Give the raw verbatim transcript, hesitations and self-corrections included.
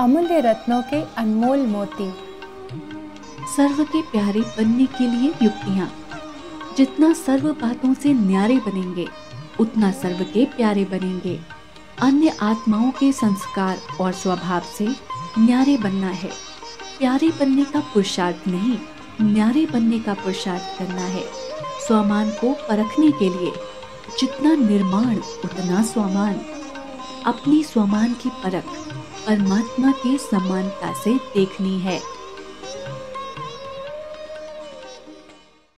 अमूल्य रत्नों के अनमोल मोती। सर्व के प्यारे बनने के लिए युक्तियाँ। जितना सर्व बातों से न्यारे बनेंगे उतना सर्व के प्यारे बनेंगे। अन्य आत्माओं के संस्कार और स्वभाव से न्यारे बनना है। प्यारे बनने का पुरुषार्थ नहीं, न्यारे बनने का पुरुषार्थ करना है। स्वामान को परखने के लिए जितना निर्माण उतना स्वामान। अपनी स्वामान की परख परमात्मा के समानता से देखनी है।